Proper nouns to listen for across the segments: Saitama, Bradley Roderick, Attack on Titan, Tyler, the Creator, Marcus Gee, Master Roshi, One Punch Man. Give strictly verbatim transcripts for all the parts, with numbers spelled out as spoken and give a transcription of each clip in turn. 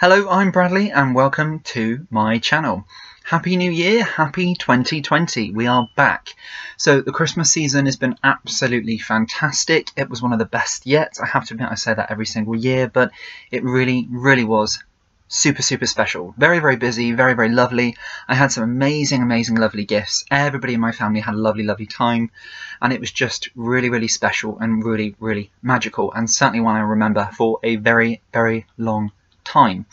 Hello, I'm Bradley and welcome to my channel. Happy New Year, happy twenty twenty, we are back. So the Christmas season has been absolutely fantastic. It was one of the best yet. I have to admit I say that every single year, but it really, really was super, super special. Very, very busy, very, very lovely. I had some amazing, amazing, lovely gifts. Everybody in my family had a lovely, lovely time. And it was just really, really special and really, really magical. And certainly one I remember for a very, very long time.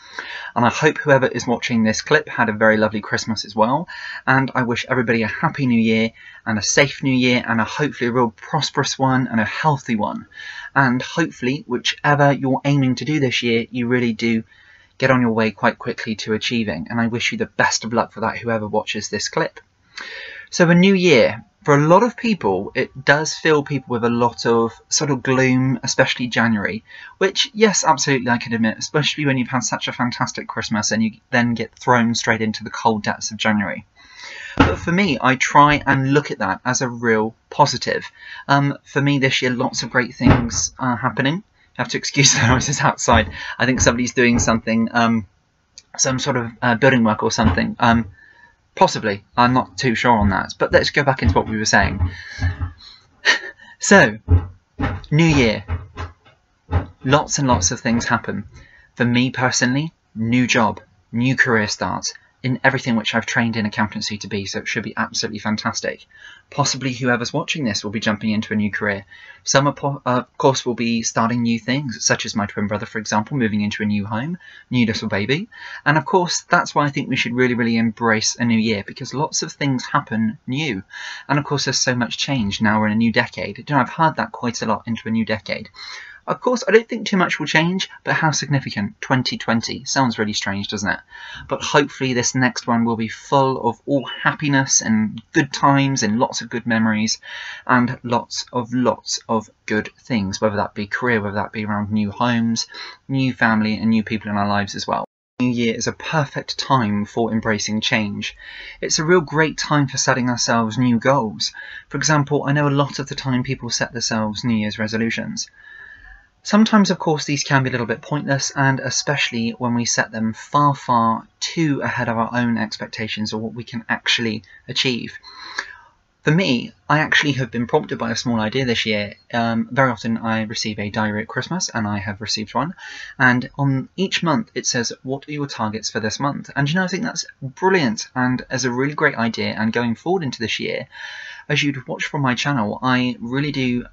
And I hope whoever is watching this clip had a very lovely Christmas as well. And I wish everybody a happy new year and a safe new year and a hopefully a real prosperous one and a healthy one. And hopefully, whichever you're aiming to do this year, you really do get on your way quite quickly to achieving, and I wish you the best of luck for that, whoever watches this clip. So a new year, for a lot of people, it does fill people with a lot of sort of gloom, especially January, which, yes, absolutely, I can admit, especially when you've had such a fantastic Christmas and you then get thrown straight into the cold depths of January. But for me, I try and look at that as a real positive. Um, for me this year, lots of great things are happening. I have to excuse the noises outside. I think somebody's doing something, um, some sort of uh, building work or something. Um, possibly. I'm not too sure on that. But let's go back into what we were saying. So, New Year. Lots and lots of things happen. For me personally, new job, new career starts in everything which I've trained in accountancy to be, so it should be absolutely fantastic. Possibly whoever's watching this will be jumping into a new career. Some, of course, will be starting new things, such as my twin brother, for example, moving into a new home, new little baby. And, of course, that's why I think we should really, really embrace a new year, because lots of things happen new. And, of course, there's so much change. Now we're in a new decade. You know, I've heard that quite a lot, into a new decade. Of course, I don't think too much will change, but how significant? twenty twenty. Sounds really strange, doesn't it? But hopefully this next one will be full of all happiness and good times and lots of good memories and lots of lots of good things, whether that be career, whether that be around new homes, new family and new people in our lives as well. New Year is a perfect time for embracing change. It's a real great time for setting ourselves new goals. For example, I know a lot of the time people set themselves New Year's resolutions. Sometimes, of course, these can be a little bit pointless, and especially when we set them far, far too ahead of our own expectations or what we can actually achieve. For me, I actually have been prompted by a small idea this year. Um, very often I receive a diary at Christmas, and I have received one. And on each month it says, what are your targets for this month? And you know, I think that's brilliant and is a really great idea. And going forward into this year, as you'd watch from my channel, I really do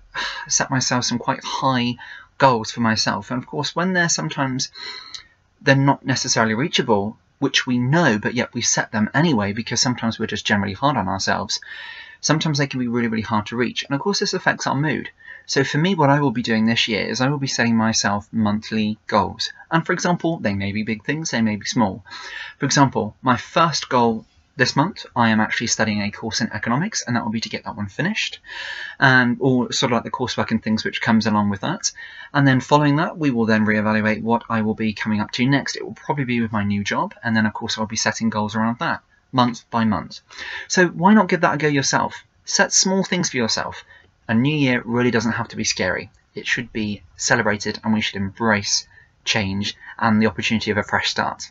set myself some quite high goals for myself, and of course when they're sometimes they're not necessarily reachable, which we know, but yet we set them anyway because sometimes we're just generally hard on ourselves. Sometimes they can be really, really hard to reach, and of course this affects our mood. So for me, what I will be doing this year is I will be setting myself monthly goals, and for example, they may be big things, they may be small. For example, my first goal this month, I am actually studying a course in economics, and that will be to get that one finished, and or sort of like the coursework and things which comes along with that. And then following that, we will then reevaluate what I will be coming up to next. It will probably be with my new job, and then of course I'll be setting goals around that month by month. So why not give that a go yourself? Set small things for yourself. A new year really doesn't have to be scary. It should be celebrated, and we should embrace change and the opportunity of a fresh start.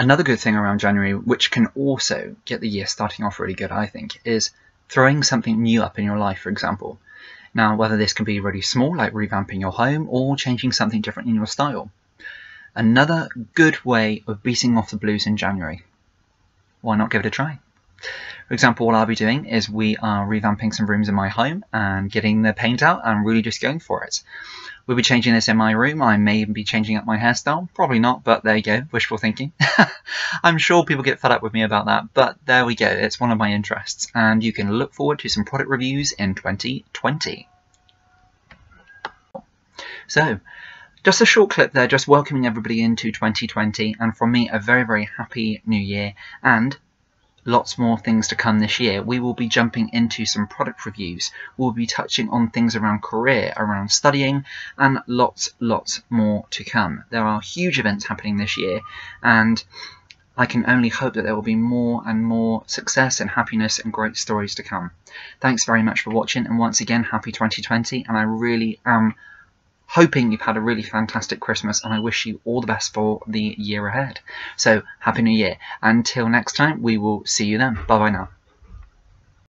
Another good thing around January, which can also get the year starting off really good, I think, is throwing something new up in your life, for example. Now, whether this can be really small, like revamping your home, or changing something different in your style. Another good way of beating off the blues in January. Why not give it a try? For example, what I'll be doing is we are revamping some rooms in my home and getting the paint out and really just going for it. We'll be changing this in my room. I may even be changing up my hairstyle. Probably not, but there you go. Wishful thinking. I'm sure people get fed up with me about that, but there we go. It's one of my interests, and you can look forward to some product reviews in twenty twenty. So, just a short clip there, just welcoming everybody into twenty twenty, and from me, a very, very happy new year, and lots more things to come this year. We will be jumping into some product reviews. We'll be touching on things around career, around studying, and lots, lots more to come. There are huge events happening this year, and I can only hope that there will be more and more success and happiness and great stories to come. Thanks very much for watching, and once again, happy twenty twenty, and I really am hoping you've had a really fantastic Christmas, and I wish you all the best for the year ahead. So, Happy New Year. Until next time, we will see you then. Bye-bye now.